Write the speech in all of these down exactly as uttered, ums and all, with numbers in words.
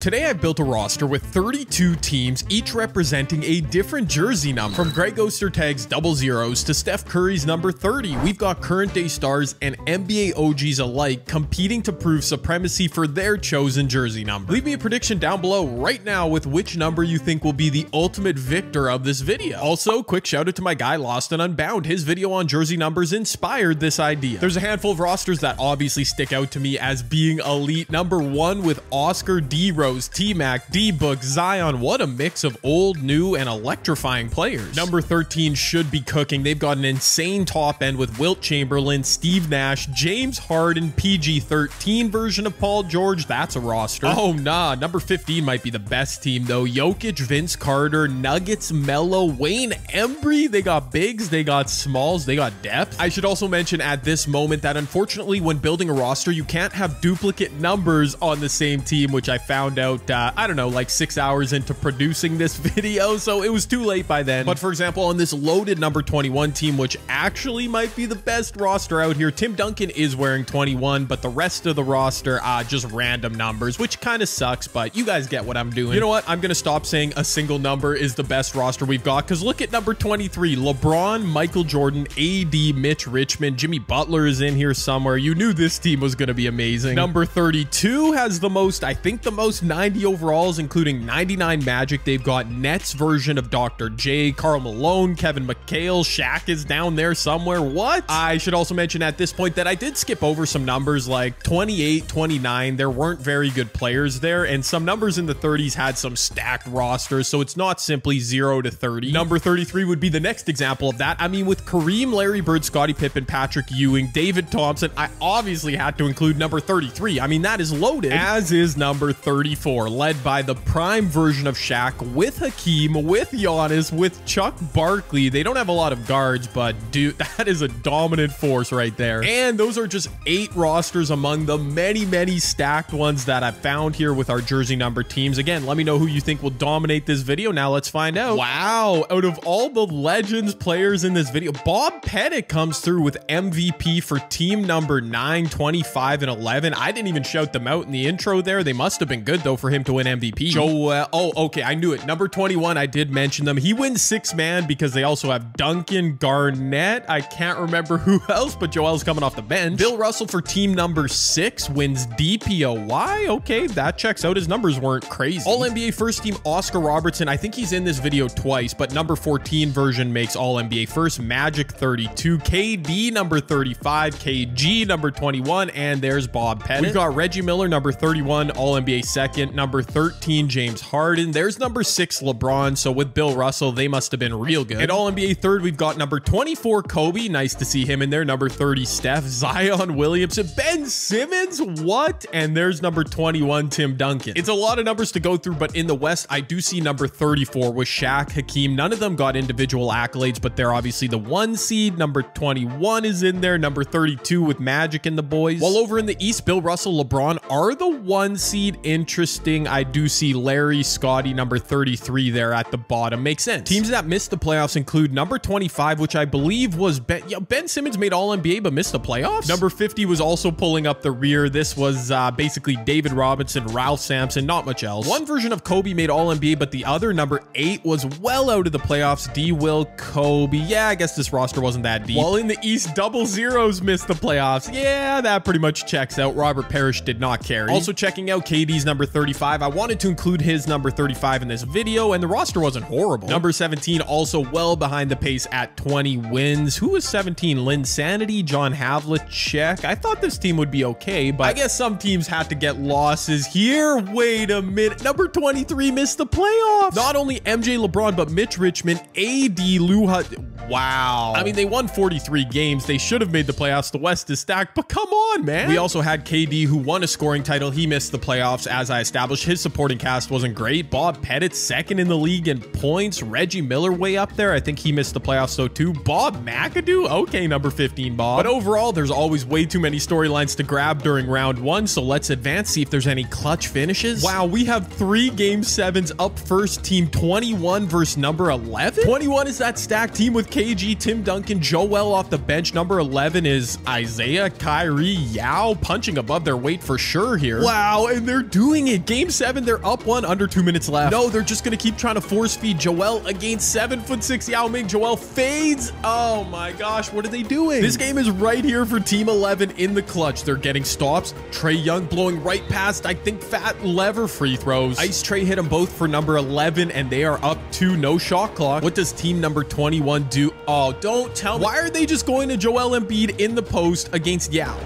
Today I've built a roster with thirty-two teams, each representing a different jersey number. From Greg Ostertag's double zeros to Steph Curry's number thirty, we've got current day stars and N B A O Gs alike competing to prove supremacy for their chosen jersey number. Leave me a prediction down below right now with which number you think will be the ultimate victor of this video. Also, quick shout out to my guy Lost and Unbound. His video on jersey numbers inspired this idea. There's a handful of rosters that obviously stick out to me as being elite. Number one with Oscar D. Rose, T-Mac, D-Book, Zion. What a mix of old, new, and electrifying players. Number thirteen should be cooking. They've got an insane top end with Wilt Chamberlain, Steve Nash, James Harden, P G thirteen version of Paul George. That's a roster. Oh, nah. Number fifteen might be the best team, though. Jokic, Vince Carter, Nuggets, Melo, Wayne Embry. They got bigs, they got smalls, they got depth. I should also mention at this moment that unfortunately when building a roster, you can't have duplicate numbers on the same team, which I found out uh, I don't know, like six hours into producing this video, so it was too late by then. But for example, on this loaded number twenty-one team, which actually might be the best roster out here, Tim Duncan is wearing twenty-one, but the rest of the roster are just random numbers, which kind of sucks, but you guys get what I'm doing. You know what, I'm gonna stop saying a single number is the best roster we've got, because look at number twenty-three. LeBron, Michael Jordan, A D, Mitch Richmond, Jimmy Butler is in here somewhere. You knew this team was gonna be amazing. Number thirty-two has the most, I think the most ninety overalls, including ninety-nine Magic. They've got Nets version of Doctor J, Karl Malone, Kevin McHale. Shaq is down there somewhere. What? I should also mention at this point that I did skip over some numbers like twenty-eight, twenty-nine. There weren't very good players there, and some numbers in the thirties had some stacked rosters, so it's not simply zero to thirty. Number thirty-three would be the next example of that. I mean, with Kareem, Larry Bird, Scottie Pippen, Patrick Ewing, David Thompson, I obviously had to include number thirty-three. I mean, that is loaded, as is number thirty-four. Led by the prime version of Shaq, with Hakeem, with Giannis, with Chuck Barkley. They don't have a lot of guards, but dude, that is a dominant force right there. And those are just eight rosters among the many, many stacked ones that I found here with our jersey number teams. Again, let me know who you think will dominate this video. Now let's find out. Wow, out of all the legends players in this video, Bob Pettit comes through with M V P for team number nine, twenty-five, and eleven. I didn't even shout them out in the intro there. They must have been good, though, for him to win M V P. Joel, oh, okay, I knew it. Number twenty-one, I did mention them. He wins six man because they also have Duncan, Garnett. I can't remember who else, but Joel's coming off the bench. Bill Russell for team number six wins D P O Y. Okay, that checks out. His numbers weren't crazy. All N B A first team, Oscar Robertson. I think he's in this video twice, but number fourteen version makes all N B A first. Magic thirty-two, K D number thirty-five, K G number twenty-one, and there's Bob Pettit. We've got Reggie Miller, number thirty-one, all N B A second. Number thirteen, James Harden. There's number six, LeBron. So with Bill Russell, they must have been real good. At all N B A third, we've got number twenty-four, Kobe. Nice to see him in there. Number thirty, Steph. Zion Williamson. Ben Simmons. What? And there's number twenty-one, Tim Duncan. It's a lot of numbers to go through, but in the West, I do see number thirty-four with Shaq, Hakeem. None of them got individual accolades, but they're obviously the one seed. Number twenty-one is in there. Number thirty-two with Magic and the boys. While over in the East, Bill Russell, LeBron are the one seed. Interesting. Interesting. I do see Larry, Scotty, number thirty-three there at the bottom. Makes sense. Teams that missed the playoffs include number twenty-five, which I believe was Ben. Yeah, Ben Simmons made all N B A but missed the playoffs. Number fifty was also pulling up the rear. This was uh, basically David Robinson, Ralph Sampson, not much else. One version of Kobe made all N B A, but the other, number eight, was well out of the playoffs. D. Will, Kobe. Yeah, I guess this roster wasn't that deep. While in the East, double zeros missed the playoffs. Yeah, that pretty much checks out. Robert Parrish did not carry. Also checking out K D's number thirty-five. I wanted to include his number thirty-five in this video, and the roster wasn't horrible. Number seventeen, also well behind the pace at twenty wins. Who was seventeen? Lynn Sanity, John Havlicek. I thought this team would be okay, but I guess some teams had to get losses here. Wait a minute. Number twenty-three missed the playoffs. Not only M J, LeBron, but Mitch Richmond, A D, Lou Hut. Wow. I mean, they won forty-three games. They should have made the playoffs. The West is stacked, but come on, man. We also had K D, who won a scoring title. He missed the playoffs. As I established, his supporting cast wasn't great. Bob Pettit, second in the league in points. Reggie Miller way up there. I think he missed the playoffs, though, too. Bob McAdoo. Okay, number fifteen, Bob. But overall, there's always way too many storylines to grab during round one, so let's advance, see if there's any clutch finishes. Wow, we have three game sevens up first. Team twenty-one versus number eleven? twenty-one is that stacked team with K G, Tim Duncan, Joel off the bench. Number eleven is Isaiah, Kyrie, Yao, punching above their weight for sure here. Wow, and they're doing it. Game seven, they're up one, under two minutes left. No, they're just going to keep trying to force feed Joel against seven foot six Yao Ming. Joel fades. Oh my gosh, what are they doing? This game is right here for Team eleven in the clutch. They're getting stops. Trae Young blowing right past, I think, Fat Lever free throws. Ice Trae hit them both for number eleven, and they are up two, no shot clock. What does team number twenty-one do? Oh, don't tell me. Why are they just going to Joel Embiid in the post against Yao?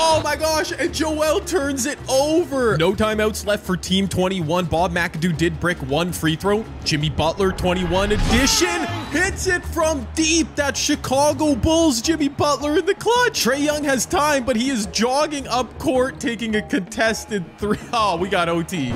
Oh my gosh, and Joel turns it over. No timeouts left for team twenty-one. Bob McAdoo did brick one free throw. Jimmy Butler, twenty-one edition, hits it from deep. That Chicago Bulls Jimmy Butler in the clutch. Trae Young has time, but he is jogging up court, taking a contested three. Oh, we got O T.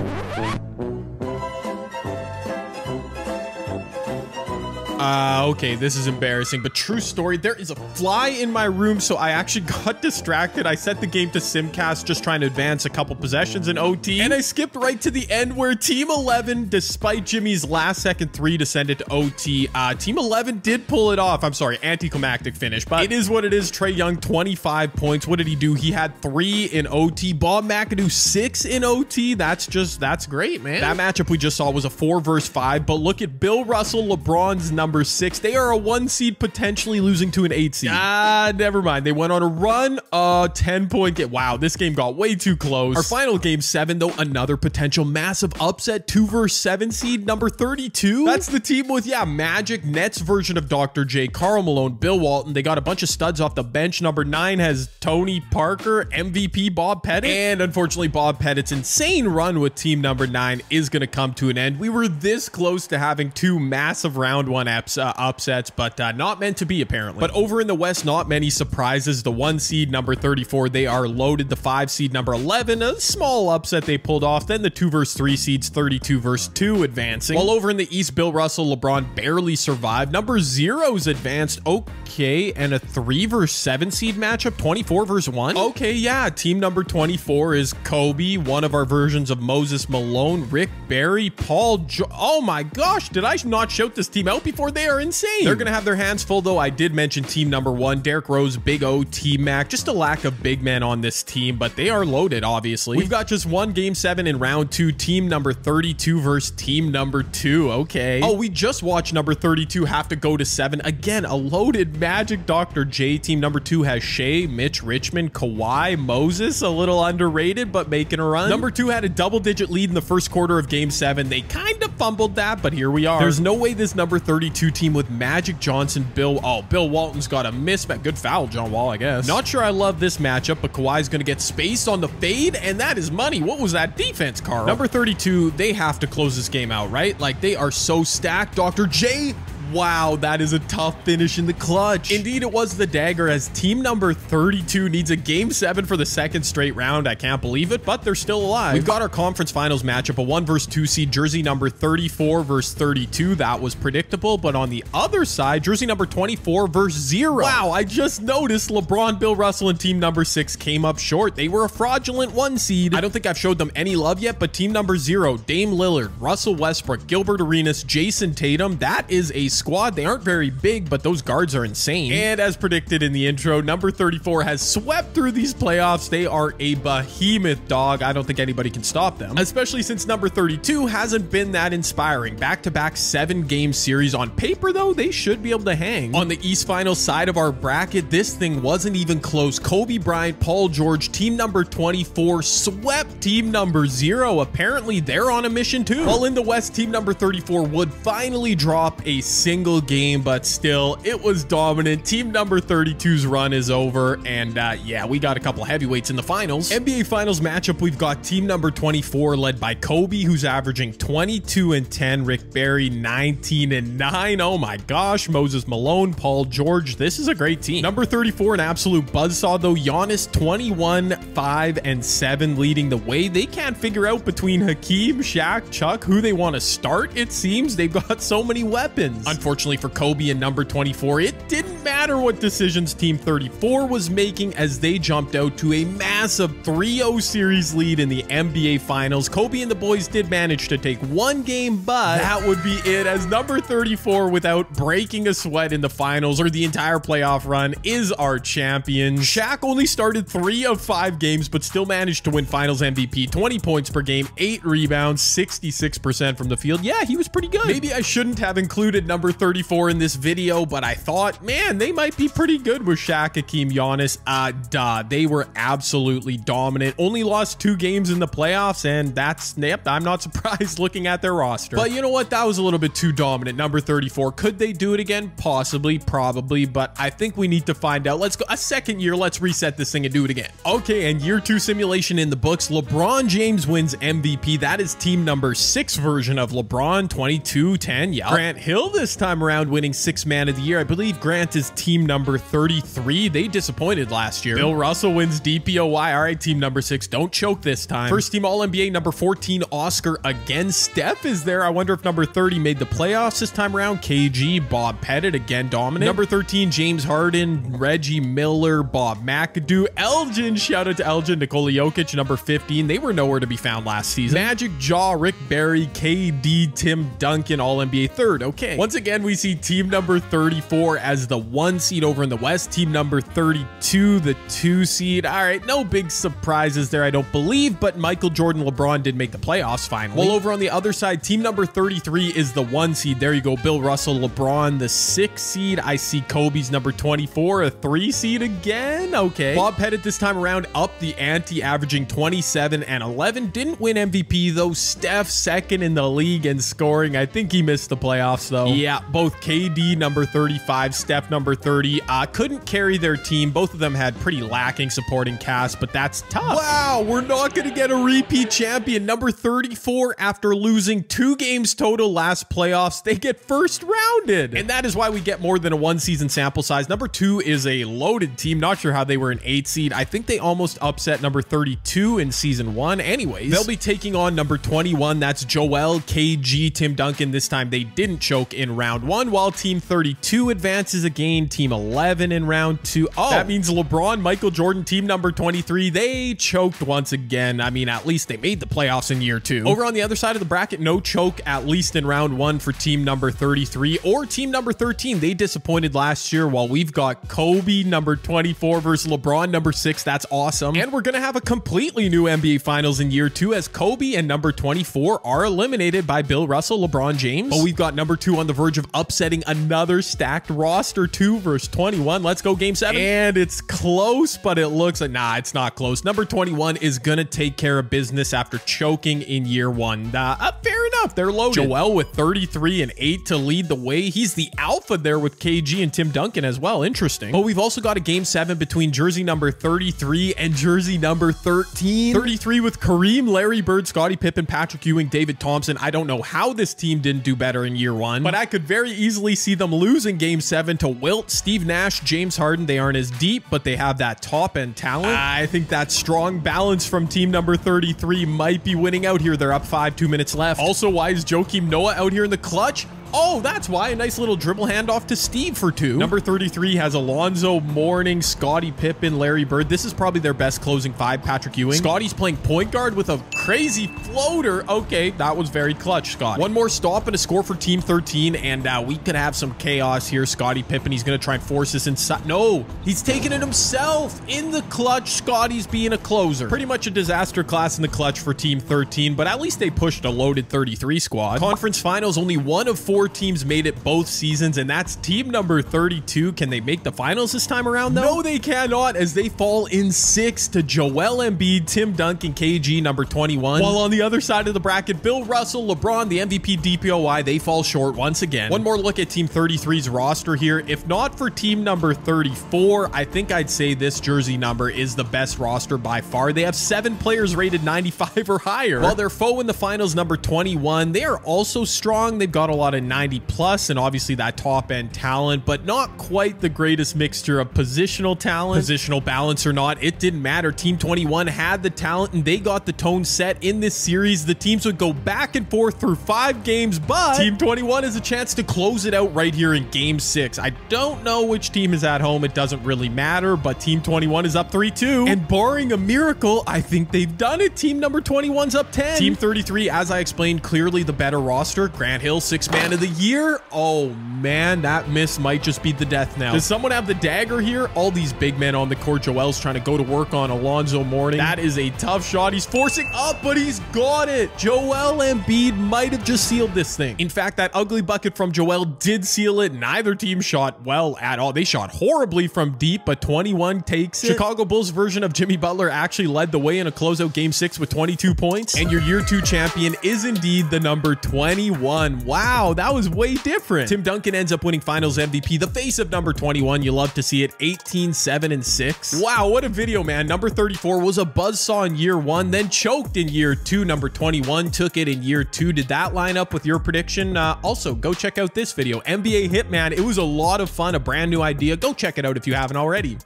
Uh, okay, this is embarrassing, but true story, there is a fly in my room, so I actually got distracted. I set the game to simcast, just trying to advance a couple possessions in O T, and I skipped right to the end where Team eleven, despite Jimmy's last-second three to send it to O T, uh, Team eleven did pull it off. I'm sorry, anticlimactic finish, but it is what it is. Trae Young, twenty-five points. What did he do? He had three in O T. Bob McAdoo, six in O T. That's just, that's great, man. That matchup we just saw was a four versus five, but look at Bill Russell, LeBron's number Number six. They are a one seed, potentially losing to an eight seed. Ah, never mind. They went on a run. Uh, ten point get. Wow, this game got way too close. Our final game seven, though, another potential massive upset. Two versus seven seed, number thirty-two. That's the team with, yeah, Magic, Nets version of Doctor J, Karl Malone, Bill Walton. They got a bunch of studs off the bench. Number nine has Tony Parker, M V P Bob Pettit. And unfortunately, Bob Pettit's insane run with team number nine is going to come to an end. We were this close to having two massive round one apps. Uh, upsets, but uh, not meant to be, apparently. But over in the West, not many surprises. The one seed, number thirty-four, they are loaded. The five seed, number eleven, a small upset they pulled off. Then the two versus three seeds, thirty-two versus two, advancing. While over in the East, Bill Russell, LeBron barely survived. Number zero's advanced. Okay, and a three versus seven seed matchup, twenty-four versus one. Okay, yeah, team number twenty-four is Kobe, one of our versions of Moses Malone, Rick Barry, Paul Jo- oh my gosh, did I not shout this team out before? They are insane. They're going to have their hands full, though. I did mention team number one, Derrick Rose, Big O, T-Mac. Just a lack of big men on this team, but they are loaded, obviously. We've got just one game seven in round two, team number thirty-two versus team number two. Okay. Oh, we just watched number thirty-two have to go to seven. Again, a loaded Magic Doctor J team. Number two has Shea, Mitch Richmond, Kawhi, Moses, a little underrated, but making a run. Number two had a double-digit lead in the first quarter of game seven. They kind of fumbled that, but here we are. There's no way this number thirty-two team with Magic Johnson, Bill. Oh, Bill Walton's got a mismatch. Good foul, John Wall, I guess. Not sure I love this matchup, but Kawhi's going to get spaced on the fade, and that is money. What was that defense, Carl? Number thirty-two, they have to close this game out, right? Like, they are so stacked. Doctor J, wow, that is a tough finish in the clutch. Indeed, it was the dagger, as team number thirty-two needs a game seven for the second straight round. I can't believe it, but they're still alive. We've got our conference finals matchup, a one versus two seed, jersey number thirty-four versus thirty-two. That was predictable, but on the other side, jersey number twenty-four versus zero. Wow, I just noticed LeBron, Bill Russell, and team number six came up short. They were a fraudulent one seed. I don't think I've showed them any love yet, but team number zero, Dame Lillard, Russell Westbrook, Gilbert Arenas, Jason Tatum. That is a squad. They aren't very big, but those guards are insane. And as predicted in the intro, number thirty-four has swept through these playoffs. They are a behemoth, dog. I don't think anybody can stop them, especially since number thirty-two hasn't been that inspiring. Back-to-back seven-game series. On paper, though, they should be able to hang. On the East Final side of our bracket, this thing wasn't even close. Kobe Bryant, Paul George, team number twenty-four swept team number zero. Apparently, they're on a mission, too. While in the West, team number thirty-four would finally drop a single game, but still, it was dominant. Team number thirty-two's run is over, and uh, yeah, we got a couple heavyweights in the finals. N B A Finals matchup, we've got team number twenty-four led by Kobe, who's averaging twenty-two and ten, Rick Barry nineteen and nine. Oh my gosh, Moses Malone, Paul George, this is a great team. Number thirty-four, an absolute buzzsaw, though. Giannis twenty-one, five, and seven leading the way. They can't figure out between Hakeem, Shaq, Chuck, who they want to start, it seems. They've got so many weapons. Unfortunately for Kobe and number twenty-four, it didn't didn't matter what decisions Team thirty-four was making as they jumped out to a massive three oh series lead in the N B A Finals. Kobe and the boys did manage to take one game, but that would be it, as number thirty-four, without breaking a sweat in the finals or the entire playoff run, is our champion. Shaq only started three of five games, but still managed to win Finals M V P, twenty points per game, eight rebounds, sixty-six percent from the field. Yeah, he was pretty good. Maybe I shouldn't have included number thirty-four in this video, but I thought, man, they might be pretty good with Shaq, Hakeem, Giannis. Uh, duh, they were absolutely dominant. Only lost two games in the playoffs, and that's, yep, I'm not surprised looking at their roster. But you know what? That was a little bit too dominant. Number thirty-four, could they do it again? Possibly, probably, but I think we need to find out. Let's go a second year. Let's reset this thing and do it again. Okay, and year two simulation in the books. LeBron James wins M V P. That is team number six version of LeBron, twenty-two ten. Yeah. Grant Hill this time around winning sixth man of the year. I believe Grant is team number thirty-three. They disappointed last year. Bill Russell wins D P O Y. All right, team number six. Don't choke this time. First team All N B A, number fourteen, Oscar again. Steph is there. I wonder if number thirty made the playoffs this time around. K G, Bob Pettit, again dominant. Number thirteen, James Harden, Reggie Miller, Bob McAdoo, Elgin. Shout out to Elgin. Nikola Jokic, number fifteen. They were nowhere to be found last season. Magic, Jaw, Rick Barry, K D, Tim Duncan, All N B A third. Okay. Once again, we see team number thirty-four as the one seed over in the West. Team number thirty-two, the two seed. All right, no big surprises there, I don't believe, but Michael Jordan, LeBron did make the playoffs finally. Well, over on the other side, team number thirty-three is the one seed. There you go, Bill Russell, LeBron, the six seed. I see Kobe's number twenty-four, a three seed again. Okay. Bob Pettit this time around up the ante, averaging twenty-seven and eleven. Didn't win M V P though. Steph second in the league in scoring. I think he missed the playoffs though. Yeah, both K D number thirty-five, Steph number thirty. Uh, couldn't carry their team. Both of them had pretty lacking supporting cast, but that's tough. Wow, we're not going to get a repeat champion. Number thirty-four, after losing two games total last playoffs, they get first rounded. And that is why we get more than a one season sample size. Number two is a loaded team. Not sure how they were an eight seed. I think they almost upset number thirty-two in season one. Anyways, they'll be taking on number twenty-one. That's Joel, K G, Tim Duncan. This time they didn't choke in round one, while team thirty-two advances again. Team eleven in round two. Oh, that means LeBron, Michael Jordan, team number twenty-three. They choked once again. I mean, at least they made the playoffs in year two. Over on the other side of the bracket, no choke, at least in round one for team number thirty-three or team number thirteen. They disappointed last year, while we've got Kobe, number twenty-four, versus LeBron, number six. That's awesome. And we're going to have a completely new N B A Finals in year two, as Kobe and number twenty-four are eliminated by Bill Russell, LeBron James. But we've got number two on the verge of upsetting another stacked roster, two versus twenty-one. Let's go game seven. And it's close, but it looks like, nah, it's not close. Number twenty-one is going to take care of business after choking in year one. Uh, uh, fair enough. They're loaded. Joel with thirty-three and eight to lead the way. He's the alpha there with K G and Tim Duncan as well. Interesting. But we've also got a game seven between jersey number thirty-three and jersey number thirteen. thirty-three with Kareem, Larry Bird, Scottie Pippen, Patrick Ewing, David Thompson. I don't know how this team didn't do better in year one, but I could very easily see them losing game seven to Wilt, Steve Nash, James Harden. They aren't as deep, but they have that top end talent. I think that strong balance from team number thirty-three might be winning out here. They're up five, two minutes left. Also, why is Joakim Noah out here in the clutch? Oh, that's why. A nice little dribble handoff to Steve for two. Number thirty-three has Alonzo Mourning, Scottie Pippen, Larry Bird. This is probably their best closing five, Patrick Ewing. Scottie's playing point guard with a crazy floater. Okay, that was very clutch, Scott. One more stop and a score for team thirteen, and uh, we could have some chaos here. Scottie Pippen, he's going to try and force this inside. No, he's taking it himself in the clutch. Scottie's being a closer. Pretty much a disaster class in the clutch for team thirteen, but at least they pushed a loaded thirty-three squad. Conference finals, only one of four teams made it both seasons, and that's team number thirty-two. Can they make the finals this time around though? No, they cannot, as they fall in six to Joel Embiid, Tim Duncan, K G, number twenty-one. While on the other side of the bracket, Bill Russell, LeBron, the M V P, D P O Y, they fall short once again. One more look at team thirty-three's roster here. If not for team number thirty-four, I think I'd say this jersey number is the best roster by far. They have seven players rated ninety-five or higher. While their foe in the finals, number twenty-one, they are also strong. They've got a lot of ninety plus, and obviously that top end talent, but not quite the greatest mixture of positional talent, positional balance or not. It didn't matter. Team twenty-one had the talent and they got the tone set in this series. The teams would go back and forth through five games, but Team twenty-one has a chance to close it out right here in game six. I don't know which team is at home. It doesn't really matter, but Team twenty-one is up three two, and barring a miracle, I think they've done it. Team number twenty-one's up ten. Team thirty-three, as I explained, clearly the better roster. Grant Hill, sixth man of the year. Oh man, that miss might just be the death now. Does someone have the dagger here? All these big men on the court. Joel's trying to go to work on Alonzo Mourning. That is a tough shot. He's forcing up, but he's got it. Joel Embiid might have just sealed this thing. In fact, that ugly bucket from Joel did seal it. Neither team shot well at all. They shot horribly from deep, but twenty-one takes it. Chicago Bulls version of Jimmy Butler actually led the way in a closeout game six with twenty-two points. And your year two champion is indeed the number twenty-one. Wow, that was way different. Tim Duncan ends up winning finals M V P, the face of number twenty-one. You love to see it. eighteen, seven, and six. Wow, what a video, man. Number thirty-four was a buzzsaw in year one, then choked in year two. Number twenty-one took it in year two. Did that line up with your prediction? Uh, also, go check out this video, N B A Hitman. It was a lot of fun, a brand new idea. Go check it out if you haven't already.